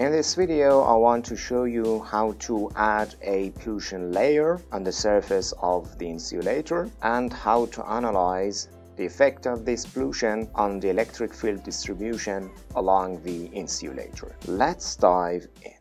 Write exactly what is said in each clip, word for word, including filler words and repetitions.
In this video, I want to show you how to add a pollution layer on the surface of the insulator and how to analyze the effect of this pollution on the electric field distribution along the insulator. Let's dive in.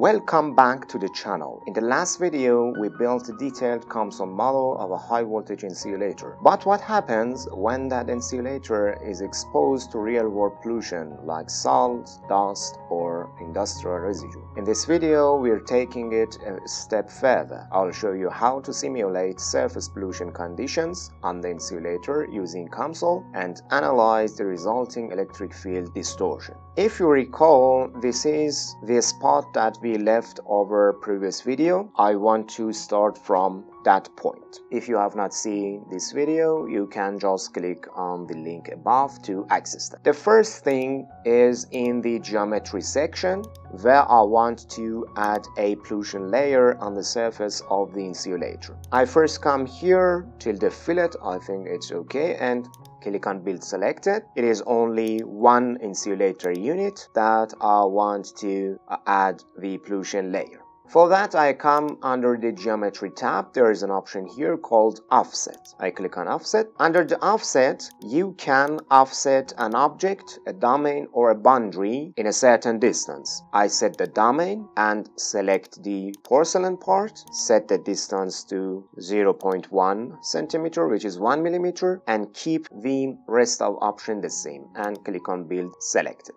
Welcome back to the channel. In the last video, we built a detailed COMSOL model of a high voltage insulator. But what happens when that insulator is exposed to real world pollution like salt, dust, or industrial residue? In this video, we're taking it a step further. I'll show you how to simulate surface pollution conditions on the insulator using COMSOL and analyze the resulting electric field distortion. If you recall, this is the spot that we left over previous video. I want to start from that point. If you have not seen this video, you can just click on the link above to access that. The first thing is in the geometry section, where I want to add a pollution layer on the surface of the insulator. I first come here till the fillet, I think it's okay, and click on build selected. It is only one insulator unit that I want to add the pollution layer. For that, I come under the geometry tab. There is an option here called offset. I click on offset. Under the offset, you can offset an object, a domain, or a boundary in a certain distance. I set the domain and select the porcelain part, set the distance to zero point one centimeter, which is one millimeter, and keep the rest of option the same, and click on build selected.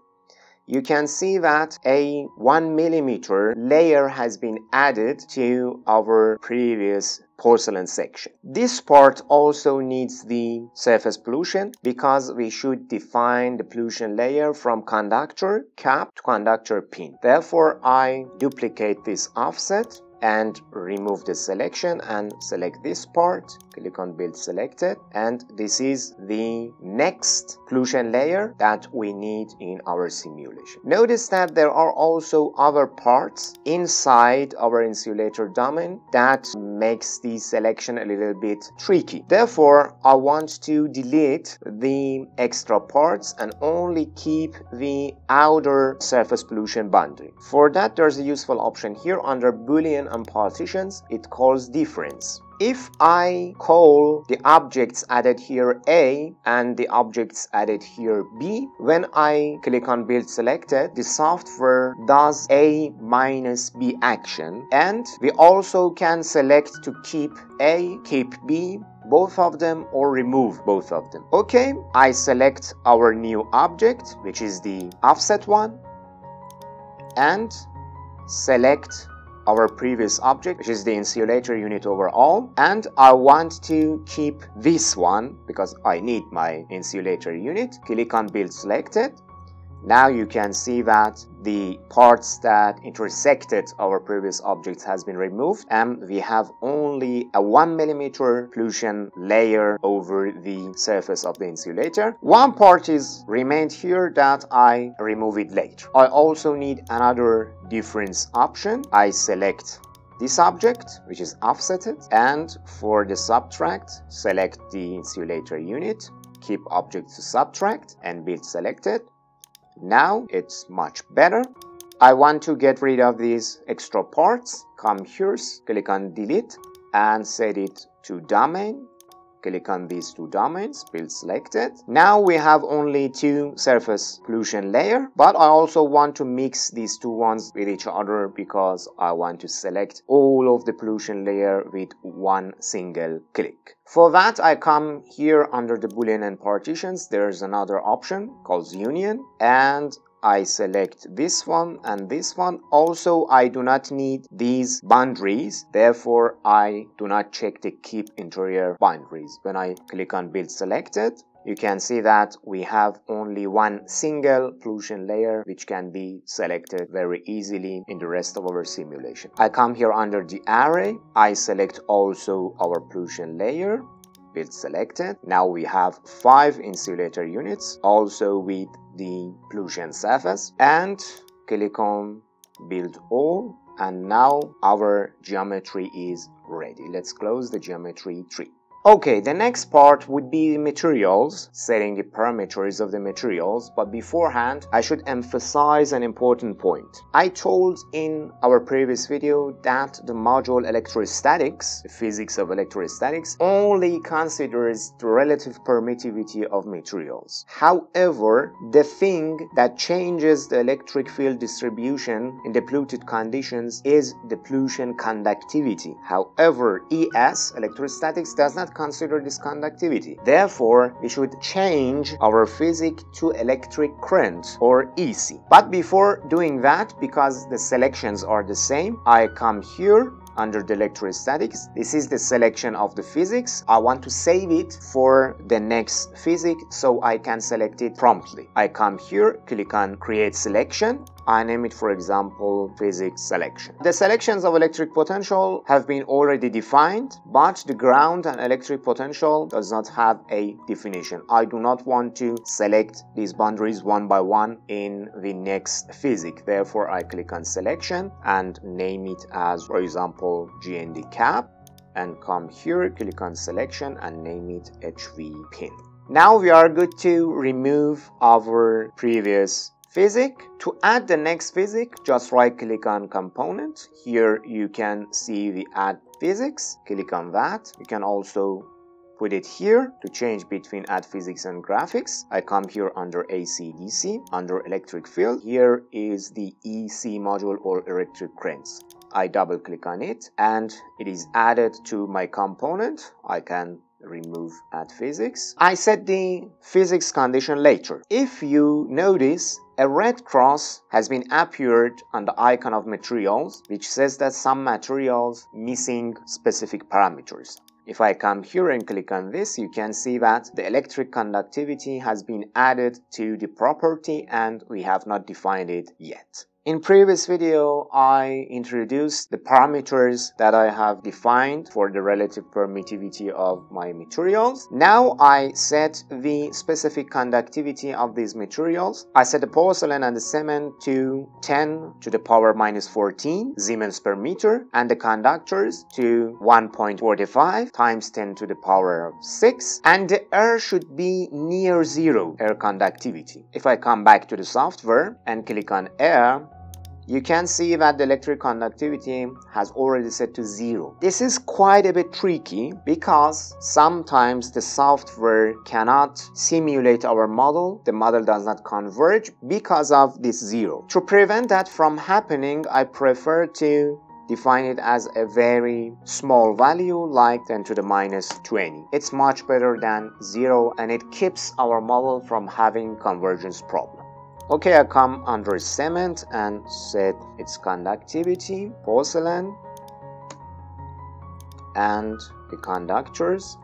You can see that a one millimeter layer has been added to our previous porcelain section. This part also needs the surface pollution, because we should define the pollution layer from conductor cap to conductor pin. Therefore, I duplicate this offset and remove the selection and select this part, click on build selected, and this is the next pollution layer that we need in our simulation. Notice that there are also other parts inside our insulator domain that makes the selection a little bit tricky. Therefore, I want to delete the extra parts and only keep the outer surface pollution boundary. For that, there's a useful option here under Boolean and partitions. It calls difference. If I call the objects added here A and the objects added here B, when I click on build selected, the software does A minus B action, and we also can select to keep A, keep B, both of them, or remove both of them. Okay, I select our new object, which is the offset one, and select our previous object, which is the insulator unit overall, and I want to keep this one because I need my insulator unit. Click on build selected. Now you can see that the parts that intersected our previous objects has been removed, and we have only a one millimeter pollution layer over the surface of the insulator. One part is remained here that I remove it later. I also need another difference option. I select this object, which is offsetted, and for the subtract, select the insulator unit, keep object to subtract, and build selected. Now it's much better. I want to get rid of these extra parts. Come here, click on delete, and set it to domain. Click on these two domains, build selected. Now we have only two surface pollution layer, but I also want to mix these two ones with each other because I want to select all of the pollution layer with one single click. For that, I come here under the Boolean and partitions. There's another option called union, and I select this one and this one. Also, I do not need these boundaries, therefore I do not check the keep interior boundaries. When I click on build selected, you can see that we have only one single pollution layer, which can be selected very easily in the rest of our simulation. I come here under the array, I select also our pollution layer, build selected. Now we have five insulator units, also with the pollution surface, and click on build all, and now our geometry is ready. Let's close the geometry tree. Okay, the next part would be materials, setting the parameters of the materials, but beforehand I should emphasize an important point. I told in our previous video that the module electrostatics, the physics of electrostatics, only considers the relative permittivity of materials. However, the thing that changes the electric field distribution in the polluted conditions is the pollution conductivity. However, E S, electrostatics, does not consider this conductivity. Therefore, we should change our physics to electric current, or E C. But before doing that, because the selections are the same, I come here under the electrostatics. This is the selection of the physics. I want to save it for the next physics so I can select it promptly. I come here, click on create selection. I name it, for example, physics selection. The selections of electric potential have been already defined, but the ground and electric potential does not have a definition. I do not want to select these boundaries one by one in the next physics. Therefore, I click on selection and name it as, for example, G N D cap, and come here, click on selection and name it H V pin. Now we are good to remove our previous physics. To add the next physics, just right click on component. Here you can see the add physics. Click on that. You can also put it here to change between add physics and graphics. I come here under A C D C, under electric field. Here is the E C module or electric currents. I double click on it and it is added to my component. I can remove add physics. I set the physics condition later. If you notice, a red cross has been appeared on the icon of materials, which says that some materials missing specific parameters. If I come here and click on this, you can see that the electric conductivity has been added to the property and we have not defined it yet. In previous video, I introduced the parameters that I have defined for the relative permittivity of my materials. Now I set the specific conductivity of these materials. I set the porcelain and the cement to ten to the power minus fourteen Siemens per meter and the conductors to one point four five times ten to the power six, and the air should be near zero air conductivity. If I come back to the software and click on air, you can see that the electric conductivity has already set to zero. This is quite a bit tricky because sometimes the software cannot simulate our model. The model does not converge because of this zero. To prevent that from happening, I prefer to define it as a very small value like ten to the minus twenty. It's much better than zero and it keeps our model from having convergence problem. Okay, I come under cement and set its conductivity, porcelain, and the conductors.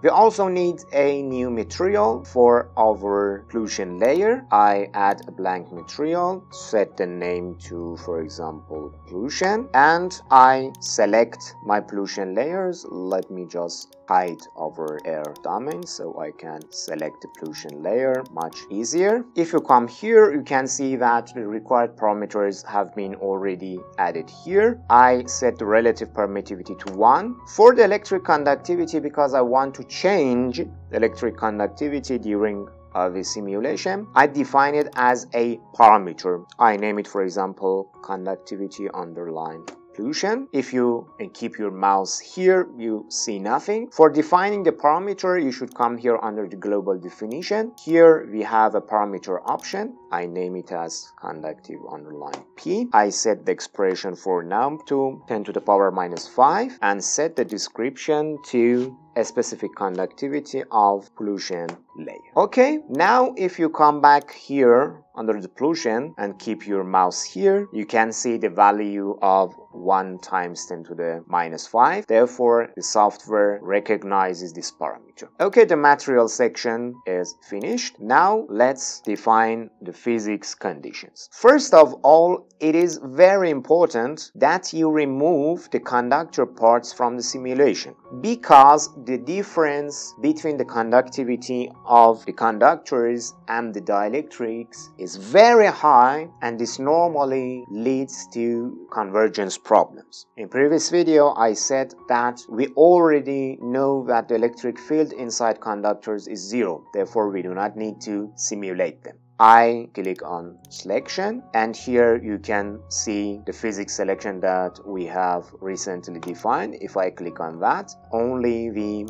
We also need a new material for our pollution layer. I add a blank material, set the name to, for example, pollution, and I select my pollution layers. Let me just hide our air domain so I can select the pollution layer much easier. If you come here, you can see that the required parameters have been already added here. I set the relative permittivity to one. For the electric conductivity, because I want to change the electric conductivity during uh, the simulation, I define it as a parameter. I name it, for example, conductivity underline pollution. If you keep your mouse here, you see nothing. For defining the parameter, you should come here under the global definition. Here we have a parameter option. I name it as conductive underline P. I set the expression for num to ten to the power minus five and set the description to a specific conductivity of pollution layer. Okay, now if you come back here under the pollution and keep your mouse here, you can see the value of one times ten to the minus five. Therefore, the software recognizes this parameter. Okay, the material section is finished. Now let's define the physics conditions. First of all, it is very important that you remove the conductor parts from the simulation because the difference between the conductivity of the conductors and the dielectrics is very high, and this normally leads to convergence problems. In previous video, I said that we already know that the electric field inside conductors is zero, therefore we do not need to simulate them. I click on selection, and here you can see the physics selection that we have recently defined. If I click on that, only the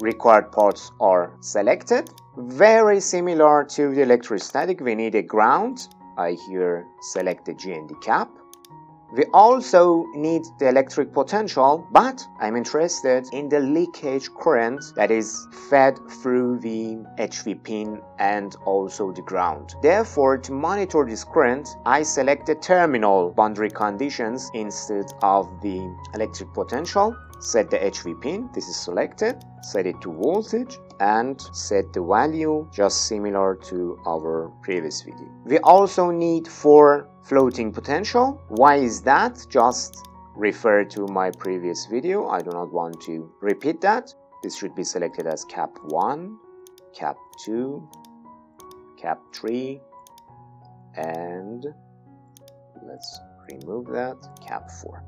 required parts are selected. Very similar to the electrostatic, we need a ground. I here select the G and the cap. We also need the electric potential, but I'm interested in the leakage current that is fed through the H V pin and also the ground. Therefore, to monitor this current, I select the terminal boundary conditions instead of the electric potential, set the H V pin, this is selected, set it to voltage, and set the value just similar to our previous video. We also need for floating potential. Why is that? Just refer to my previous video. I do not want to repeat that. This should be selected as cap one, cap two, cap three, and let's remove that, cap four.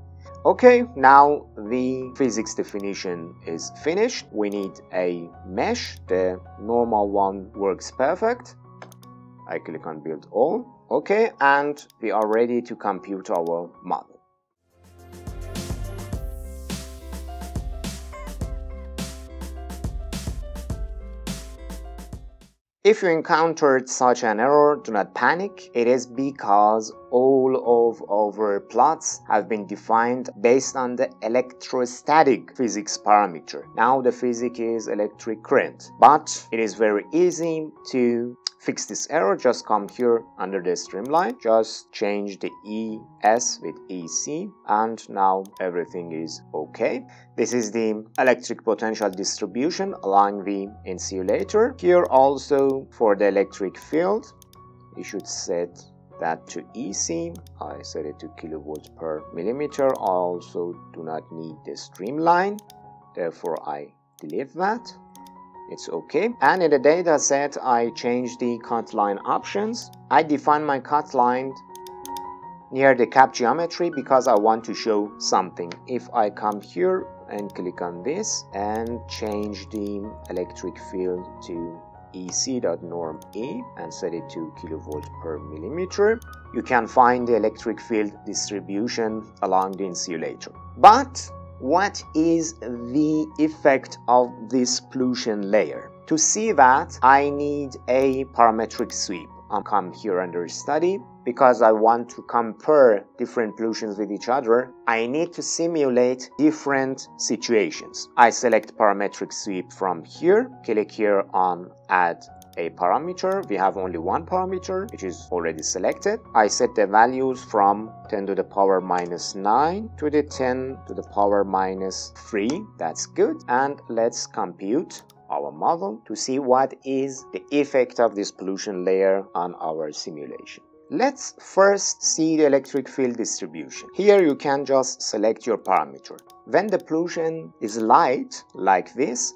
Okay, now the physics definition is finished. We need a mesh. The normal one works perfect. I click on build all. Okay, and we are ready to compute our model. If you encountered such an error, do not panic. It is because all of our plots have been defined based on the electrostatic physics parameter. Now the physics is electric current, but it is very easy to fix this error. Just come here under the streamline, just change the E S with E C, and now everything is okay. This is the electric potential distribution along the insulator. Here also for the electric field, you should set that to E C. I set it to kilovolts per millimeter. I also do not need the streamline, therefore I delete that. It's okay. And in the data set, I change the cut line options. I define my cut line near the cap geometry because I want to show something. If I come here and click on this and change the electric field to E C.norm E and set it to kilovolts per millimeter, you can find the electric field distribution along the insulator. But what is the effect of this pollution layer? To see that, I need a parametric sweep. I'll come here under study. Because I want to compare different pollutions with each other, I need to simulate different situations. I select parametric sweep from here, click here on add a parameter. We have only one parameter, which is already selected. I set the values from ten to the power minus nine to the ten to the power minus three. That's good. And let's compute our model to see what is the effect of this pollution layer on our simulation. Let's first see the electric field distribution. Here you can just select your parameter. When the pollution is light, like this,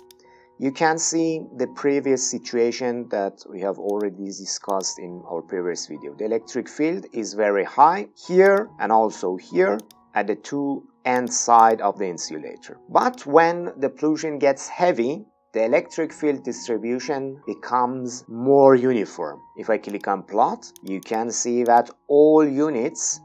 you can see the previous situation that we have already discussed in our previous video. The electric field is very high here and also here at the two end side of the insulator. But when the pollution gets heavy, the electric field distribution becomes more uniform. If I click on plot, you can see that all units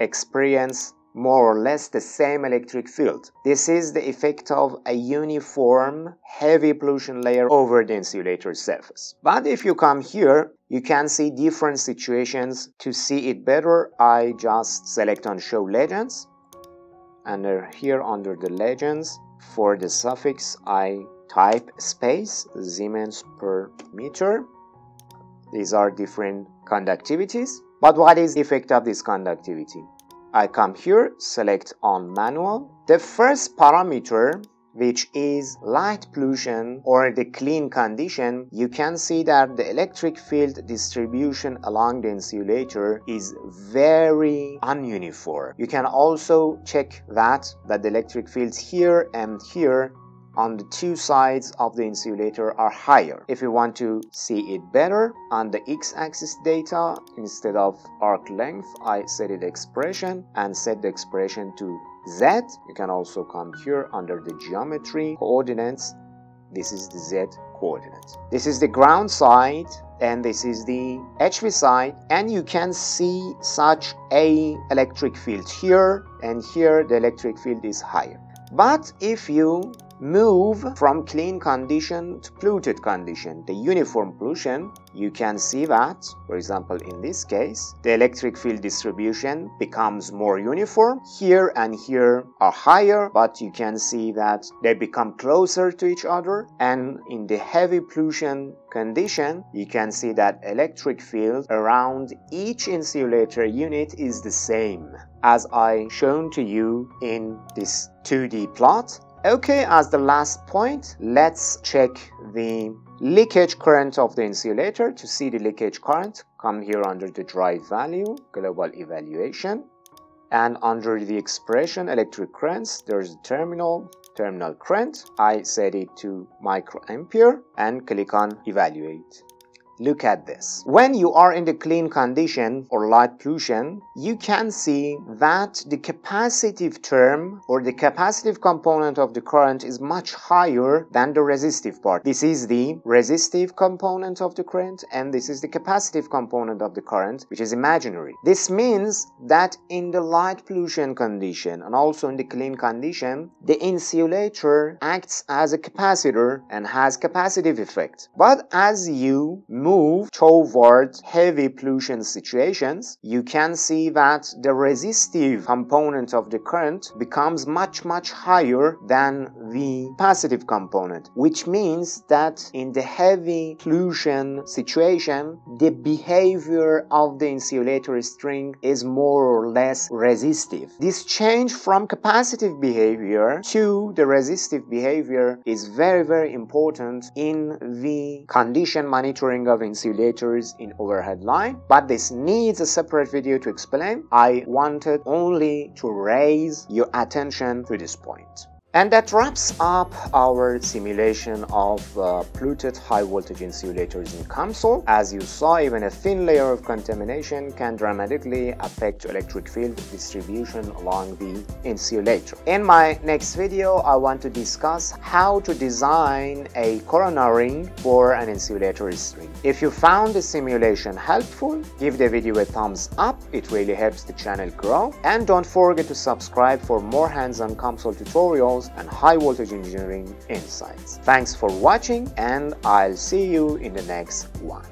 experience more or less the same electric field. This is the effect of a uniform heavy pollution layer over the insulator surface. But if you come here, you can see different situations. To see it better, I just select on show legends, and here under the legends, for the suffix I type space Siemens per meter. These are different conductivities, but what is the effect of this conductivity? I come here, select on manual. The first parameter, which is light pollution or the clean condition, you can see that the electric field distribution along the insulator is very ununiform. You can also check that, that the electric fields here and here on the two sides of the insulator are higher. If you want to see it better, on the x-axis data, instead of arc length, I set it expression and set the expression to z. You can also come here under the geometry coordinates. This is the z coordinate. This is the ground side and this is the H V side, and you can see such a electric field here, and here the electric field is higher. But if you move from clean condition to polluted condition, the uniform pollution, you can see that, for example, in this case, the electric field distribution becomes more uniform. Here and here are higher, but you can see that they become closer to each other. And in the heavy pollution condition, you can see that electric field around each insulator unit is the same, as I shown to you in this two D plot. Okay, as the last point, let's check the leakage current of the insulator. To see the leakage current, come here under the drive value, global evaluation, and under the expression electric currents, there's the terminal, terminal current. I set it to microampere and click on evaluate. Look at this. When you are in the clean condition or light pollution, you can see that the capacitive term or the capacitive component of the current is much higher than the resistive part. This is the resistive component of the current, and this is the capacitive component of the current, which is imaginary. This means that in the light pollution condition and also in the clean condition, the insulator acts as a capacitor and has capacitive effect. But as you move move toward heavy pollution situations, you can see that the resistive component of the current becomes much much higher than the capacitive component, which means that in the heavy pollution situation, the behavior of the insulator string is more or less resistive. This change from capacitive behavior to the resistive behavior is very very important in the condition monitoring of insulators in overhead line, but this needs a separate video to explain. I wanted only to raise your attention to this point. And that wraps up our simulation of uh, polluted high voltage insulators in COMSOL. As you saw, even a thin layer of contamination can dramatically affect electric field distribution along the insulator. In my next video, I want to discuss how to design a corona ring for an insulator string. If you found the simulation helpful, give the video a thumbs up. It really helps the channel grow. And don't forget to subscribe for more hands-on COMSOL tutorials and high voltage engineering insights. Thanks for watching, and I'll see you in the next one.